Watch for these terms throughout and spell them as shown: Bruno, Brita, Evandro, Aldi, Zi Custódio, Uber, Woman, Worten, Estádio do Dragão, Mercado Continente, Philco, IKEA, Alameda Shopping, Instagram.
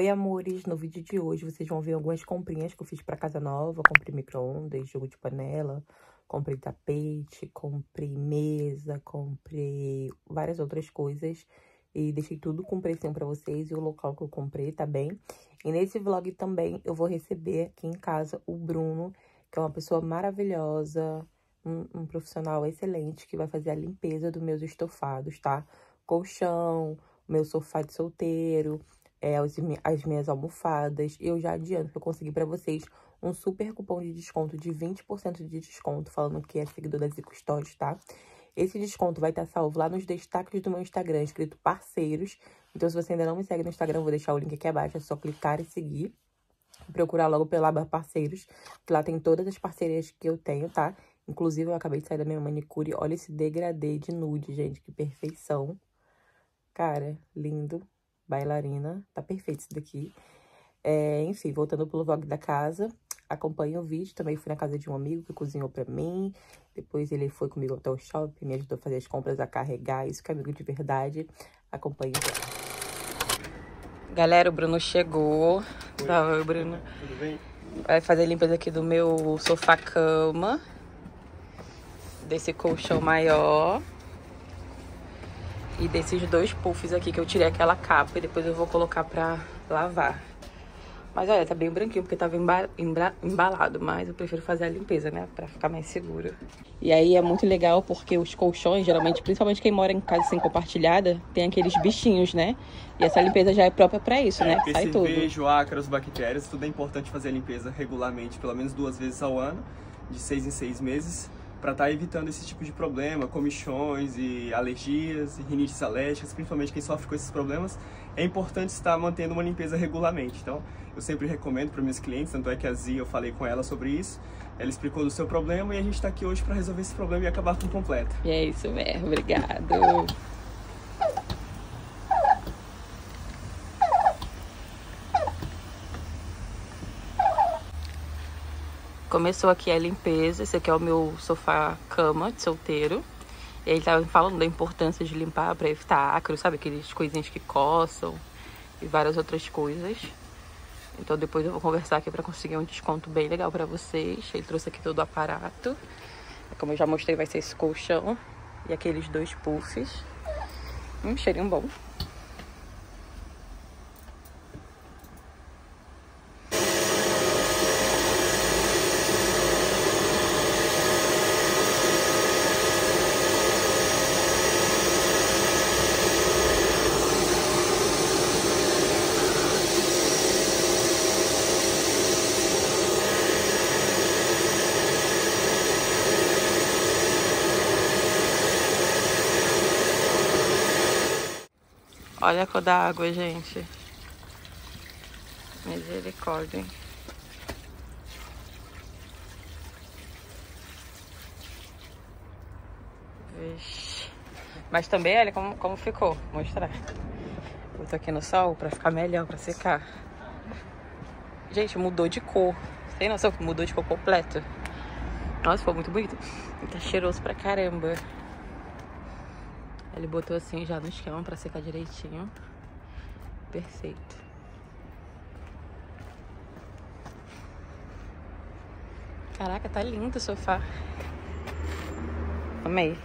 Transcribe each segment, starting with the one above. Oi, amores! No vídeo de hoje vocês vão ver algumas comprinhas que eu fiz pra casa nova. Comprei micro-ondas, jogo de panela, comprei tapete, comprei mesa, comprei várias outras coisas. E deixei tudo com precinho pra vocês e o local que eu comprei, tá bem? E nesse vlog também eu vou receber aqui em casa o Bruno, que é uma pessoa maravilhosa, um profissional excelente que vai fazer a limpeza dos meus estofados, tá? Colchão, meu sofá de solteiro... as minhas almofadas. Eu já adianto que eu consegui pra vocês um super cupom de desconto de 20% de desconto, falando que é seguidor da Zi Custódio, tá? Esse desconto vai estar salvo lá nos destaques do meu Instagram, escrito parceiros. Então, se você ainda não me segue no Instagram, eu vou deixar o link aqui abaixo, é só clicar e seguir. Procurar logo pela aba parceiros, que lá tem todas as parcerias que eu tenho, tá? Inclusive, eu acabei de sair da minha manicure. Olha esse degradê de nude, gente, que perfeição. Cara, lindo. Bailarina, tá perfeito isso daqui. Enfim, voltando pro vlog da casa, acompanhe o vídeo. Também fui na casa de um amigo que cozinhou pra mim. Depois ele foi comigo até o shopping, me ajudou a fazer as compras, a carregar. Isso que é amigo de verdade. Acompanhe o vídeo. Galera, o Bruno chegou. Oi, Bruno. Tudo bem? Vai fazer a limpeza aqui do meu sofá-cama. Desse colchão maior. E desses dois puffs aqui que eu tirei aquela capa e depois eu vou colocar pra lavar. Mas olha, tá bem branquinho porque tava embalado, mas eu prefiro fazer a limpeza, né? Pra ficar mais seguro. E aí é muito legal porque os colchões, geralmente, principalmente quem mora em casa sem compartilhada, tem aqueles bichinhos, né? E essa limpeza já é própria pra isso, né? Sai tudo. Cerveja, ácaros, bactérias, tudo é importante fazer a limpeza regularmente, pelo menos 2 vezes ao ano, de 6 em 6 meses. Pra estar evitando esse tipo de problema, comichões e alergias, e rinites alérgicas, principalmente quem sofre com esses problemas, é importante estar mantendo uma limpeza regularmente. Então, eu sempre recomendo para meus clientes, tanto é que a Zi, eu falei com ela sobre isso, ela explicou do seu problema e a gente está aqui hoje para resolver esse problema e acabar com o completo. E é isso mesmo, obrigado! Começou aqui a limpeza, esse aqui é o meu sofá-cama de solteiro. E ele tava falando da importância de limpar pra evitar ácaros, sabe? Aqueles coisinhas que coçam e várias outras coisas. Então depois eu vou conversar aqui pra conseguir um desconto bem legal pra vocês. Ele trouxe aqui todo o aparato. Como eu já mostrei, vai ser esse colchão e aqueles 2 puffs. Cheirinho bom. Olha a cor da água, gente. Misericórdia, hein? Vixe. Mas também, olha como ficou. Vou mostrar. Botou aqui no sol pra ficar melhor, pra secar. Gente, mudou de cor. Tem noção que mudou de cor completo? Nossa, ficou muito bonito. E tá cheiroso pra caramba. Ele botou assim já no esquema pra secar direitinho. Perfeito. Caraca, tá lindo o sofá. Amei.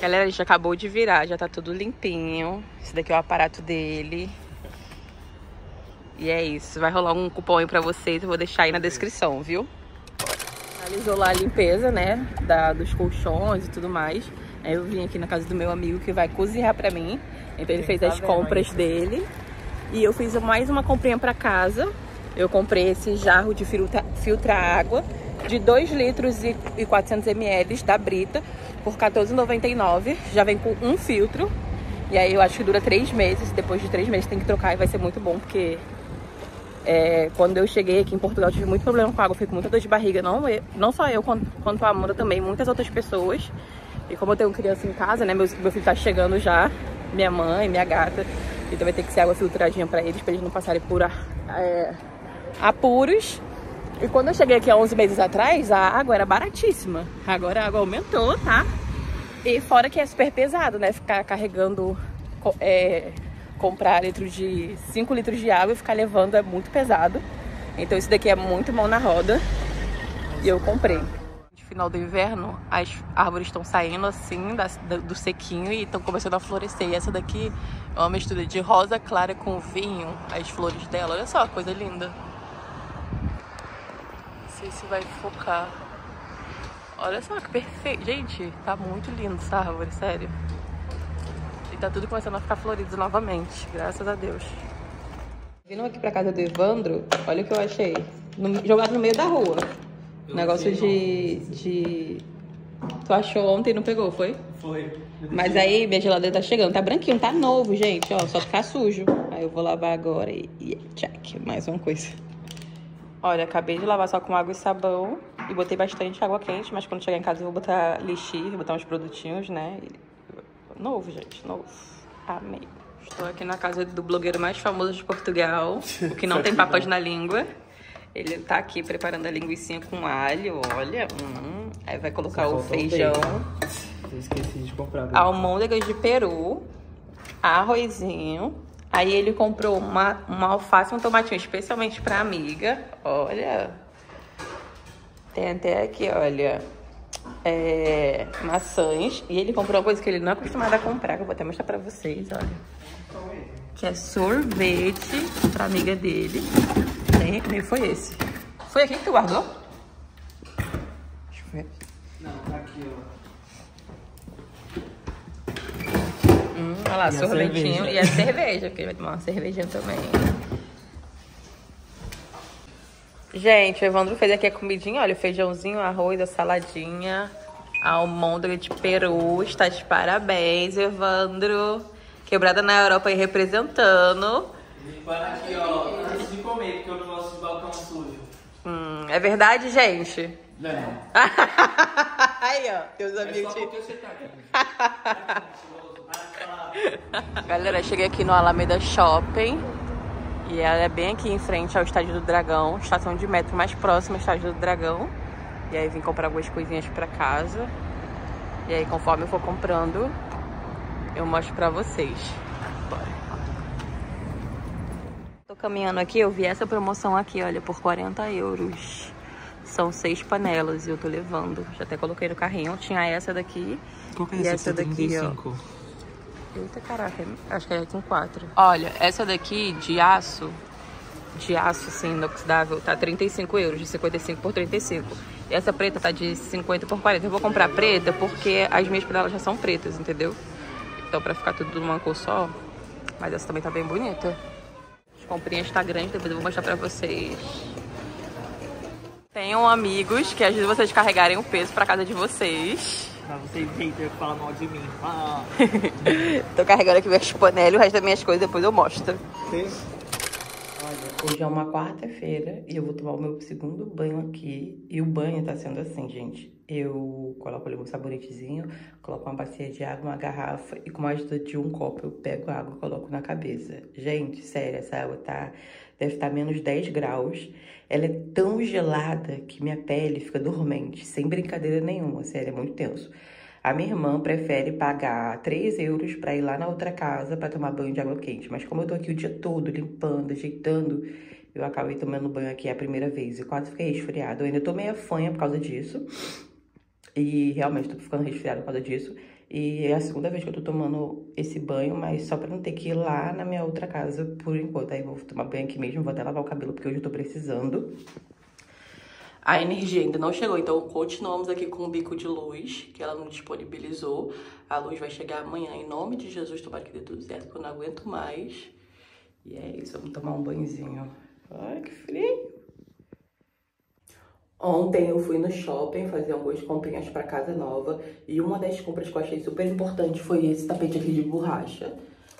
Galera, a gente acabou de virar, já tá tudo limpinho. Esse daqui é o aparato dele. E é isso, vai rolar um cupom aí pra vocês, eu vou deixar aí na descrição, viu? Finalizou lá a limpeza, né, dos colchões e tudo mais. Aí eu vim aqui na casa do meu amigo que vai cozinhar pra mim. Então ele fez as compras dele. E eu fiz mais uma comprinha pra casa. Eu comprei esse jarro de filtra-água de 2 litros e 400 ml da Brita por R$14,99. Já vem com um filtro. E aí eu acho que dura 3 meses. Depois de 3 meses tem que trocar e vai ser muito bom. Porque quando eu cheguei aqui em Portugal eu tive muito problema com a água. Fiquei com muita dor de barriga. Não só eu, quanto a Amanda também. Muitas outras pessoas. E como eu tenho criança em casa, né? Meu filho tá chegando já. Minha mãe, minha gata. Então vai ter que ser água filtradinha pra eles. Pra eles não passarem por apuros. E quando eu cheguei aqui há 11 meses atrás, a água era baratíssima. Agora a água aumentou, tá? E fora que é super pesado, né? Ficar carregando, comprar 5 litros de água e ficar levando é muito pesado. Então isso daqui é muito mão na roda. E eu comprei. No final do inverno, as árvores estão saindo assim do sequinho e estão começando a florescer. E essa daqui é uma mistura de rosa clara com vinho, as flores dela. Olha só, coisa linda. Não sei se vai focar. Olha só, que perfeito. Gente, tá muito lindo essa árvore, sério. E tá tudo começando a ficar florido novamente, graças a Deus. Vindo aqui pra casa do Evandro, olha o que eu achei. Jogado no meio da rua. Negócio de... Tu achou ontem e não pegou, foi? Foi. Mas aí minha geladeira tá chegando. Tá branquinho, tá novo, gente. Ó, só ficar sujo. Aí eu vou lavar agora e check. Mais uma coisa. Olha, acabei de lavar só com água e sabão. E botei bastante água quente. Mas quando chegar em casa eu vou botar lixir. Vou botar uns produtinhos, né? Novo, gente. Novo. Amei. Estou aqui na casa do blogueiro mais famoso de Portugal. O que não tem papas na língua. Ele tá aqui preparando a linguiça com alho, olha. Aí vai colocar o feijão. Eu esqueci de comprar. Almôndegas de peru. Arrozinho. Aí ele comprou uma alface e um tomatinho, especialmente pra amiga. Olha. Tem até aqui, olha. Maçãs. E ele comprou uma coisa que ele não é acostumado a comprar, que eu vou até mostrar pra vocês, olha. Que é sorvete pra amiga dele. Nem foi esse. Foi aqui que tu guardou? Deixa eu ver. Não, tá aqui, ó. Olha lá, e sorvetinho a e a cerveja, porque ele vai tomar uma cervejinha também. Gente, o Evandro fez aqui a comidinha, olha, o feijãozinho, arroz, a saladinha, a almôndega de peru. Está de parabéns, Evandro. Quebrada na Europa aí representando. Limpando aqui, ó, antes de comer, porque eu não gosto de balcão sujo. É verdade, gente? Não. Aí, ó, teus amigos... É só porque você tá aqui. Galera, cheguei aqui no Alameda Shopping. E ela é bem aqui em frente ao Estádio do Dragão. Estação de metro mais próxima ao Estádio do Dragão. E aí vim comprar algumas coisinhas pra casa. E aí, conforme eu for comprando, eu mostro pra vocês. Bora. Caminhando aqui, eu vi essa promoção aqui, olha, por 40 euros. São 6 panelas e eu tô levando. Já até coloquei no carrinho. Tinha essa daqui e essa daqui, ó. Eita, caraca. Acho que é com 4. Olha, essa daqui de aço, assim, inoxidável, tá 35 euros, de 55 por 35. E essa preta tá de 50 por 40. Eu vou comprar preta porque as minhas panelas já são pretas, entendeu? Então, pra ficar tudo numa cor só. Mas essa também tá bem bonita. Comprinha está grande, depois eu vou mostrar pra vocês. Tenham amigos que ajudam vocês a carregarem o peso pra casa de vocês. Pra vocês haters falam mal de mim. Ah. Tô carregando aqui minhas panelas e o resto das minhas coisas depois eu mostro. Sim. Olha. Hoje é uma quarta-feira e eu vou tomar o meu segundo banho aqui. E o banho tá sendo assim, gente. Eu coloco ali um sabonetezinho, coloco uma bacia de água, uma garrafa e com a ajuda de um copo eu pego a água e coloco na cabeça. Gente, sério, essa água tá, deve estar menos 10 graus. Ela é tão gelada que minha pele fica dormente, sem brincadeira nenhuma, sério, é muito tenso. A minha irmã prefere pagar 3 euros pra ir lá na outra casa pra tomar banho de água quente. Mas como eu tô aqui o dia todo limpando, ajeitando, eu acabei tomando banho aqui a primeira vez e quase fiquei resfriada. Eu ainda tô meio fanha por causa disso. E realmente tô ficando resfriada por causa disso. E é a segunda vez que eu tô tomando esse banho, mas só pra não ter que ir lá na minha outra casa por enquanto. Aí vou tomar banho aqui mesmo, vou até lavar o cabelo porque hoje eu tô precisando. A energia ainda não chegou, então continuamos aqui com o bico de luz, que ela não disponibilizou. A luz vai chegar amanhã, em nome de Jesus, tomara que dê tudo certo, porque eu não aguento mais. E é isso, vamos tomar um banhozinho. Ai, que frio! Ontem eu fui no shopping fazer algumas comprinhas pra casa nova e uma das compras que eu achei super importante foi esse tapete aqui de borracha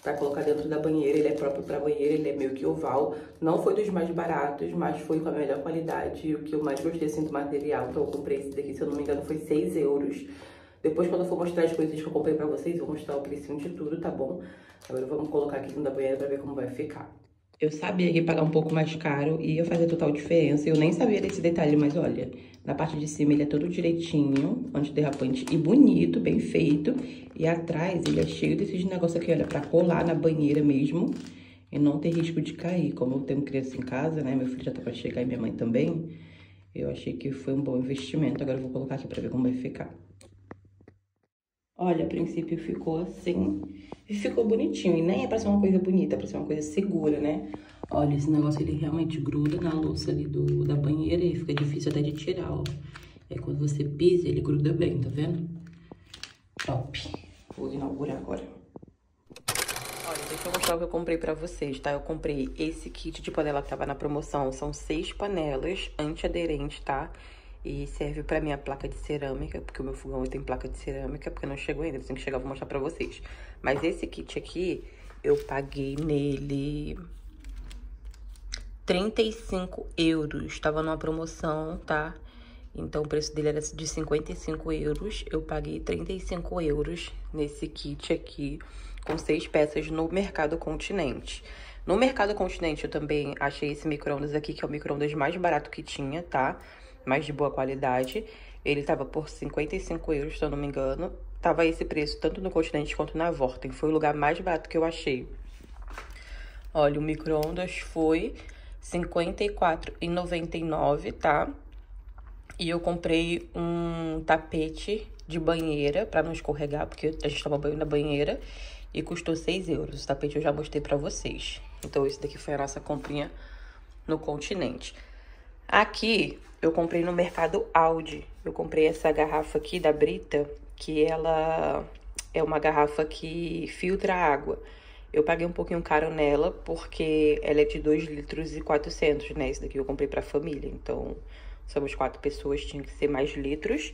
pra colocar dentro da banheira. Ele é próprio pra banheira, ele é meio que oval. Não foi dos mais baratos, mas foi com a melhor qualidade e o que eu mais gostei assim do material. Então eu comprei esse daqui, se eu não me engano, foi 6 euros. Depois, quando eu for mostrar as coisas que eu comprei pra vocês, eu vou mostrar o precinho de tudo, tá bom? Agora vamos colocar aqui dentro da banheira pra ver como vai ficar. Eu sabia que ia pagar um pouco mais caro e ia fazer total diferença. Eu nem sabia desse detalhe, mas olha, na parte de cima ele é todo direitinho, antiderrapante e bonito, bem feito. E atrás ele é cheio desses negócios aqui, olha, pra colar na banheira mesmo e não ter risco de cair. Como eu tenho criança em casa, né, meu filho já tá pra chegar e minha mãe também, eu achei que foi um bom investimento. Agora eu vou colocar aqui pra ver como vai ficar. Olha, a princípio ficou assim e ficou bonitinho. E nem é pra ser uma coisa bonita, é pra ser uma coisa segura, né? Olha, esse negócio ele realmente gruda na louça ali da banheira e fica difícil até de tirar, ó. E aí quando você pisa, ele gruda bem, tá vendo? Top! Vou inaugurar agora. Olha, deixa eu mostrar o que eu comprei pra vocês, tá? Eu comprei esse kit de panela que tava na promoção. São 6 panelas antiaderentes, tá? E serve pra minha placa de cerâmica, porque o meu fogão tem placa de cerâmica, porque não chegou ainda, assim que chegar eu vou mostrar pra vocês. Mas esse kit aqui, eu paguei nele 35 euros, tava numa promoção, tá? Então o preço dele era de 55 euros, eu paguei 35 euros nesse kit aqui, com 6 peças no Mercado Continente. No Mercado Continente eu também achei esse micro-ondas aqui, que é o micro-ondas mais barato que tinha, tá? Mais de boa qualidade. Ele tava por 55 euros, se eu não me engano. Tava esse preço tanto no Continente quanto na Worten. Foi o lugar mais barato que eu achei. Olha, o micro-ondas foi R$54,99, tá? E eu comprei um tapete de banheira pra não escorregar, porque a gente tava banho na banheira. E custou 6 euros. O tapete eu já mostrei pra vocês. Então, esse daqui foi a nossa comprinha no Continente. Aqui eu comprei no mercado Aldi. Eu comprei essa garrafa aqui da Brita, que ela é uma garrafa que filtra água. Eu paguei um pouquinho caro nela, porque ela é de 2,4 litros, né? Isso daqui eu comprei pra família, então somos 4 pessoas, tinha que ser mais litros.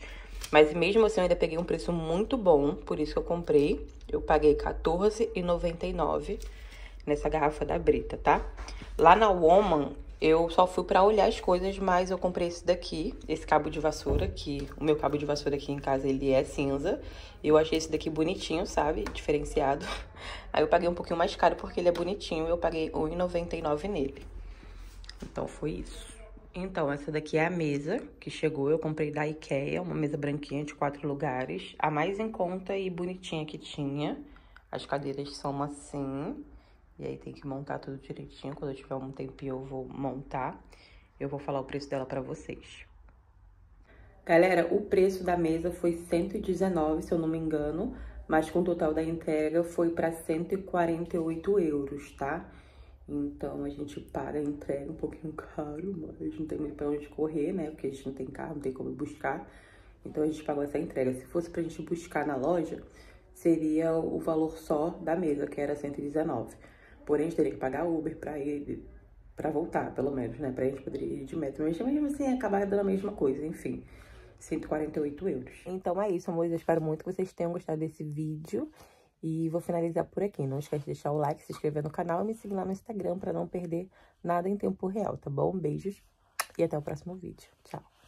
Mas mesmo assim eu ainda peguei um preço muito bom, por isso que eu comprei. Eu paguei R$14,99 nessa garrafa da Brita, tá? Lá na Woman, eu só fui pra olhar as coisas, mas eu comprei esse daqui, esse cabo de vassoura, que o meu cabo de vassoura aqui em casa, ele é cinza. Eu achei esse daqui bonitinho, sabe? Diferenciado. Aí eu paguei um pouquinho mais caro porque ele é bonitinho, eu paguei R$1,99 nele. Então, foi isso. Então, essa daqui é a mesa que chegou, eu comprei da IKEA, uma mesa branquinha de 4 lugares. A mais em conta e bonitinha que tinha. As cadeiras são assim. E aí tem que montar tudo direitinho. Quando eu tiver um tempinho eu vou montar. Eu vou falar o preço dela pra vocês. Galera, o preço da mesa foi 119, se eu não me engano. Mas com o total da entrega foi pra 148 euros, tá? Então a gente paga a entrega um pouquinho caro, mas não tem muito pra onde correr, né? Porque a gente não tem carro, não tem como buscar. Então a gente pagou essa entrega. Se fosse pra gente buscar na loja, seria o valor só da mesa, que era 119. Porém, a gente teria que pagar Uber pra ir, pra voltar, pelo menos, né? Pra gente poder ir de metro. Mas mesmo assim, acabar dando a mesma coisa, enfim. 148 euros. Então é isso, amores. Eu espero muito que vocês tenham gostado desse vídeo. E vou finalizar por aqui. Não esquece de deixar o like, se inscrever no canal e me seguir lá no Instagram pra não perder nada em tempo real, tá bom? Beijos e até o próximo vídeo. Tchau.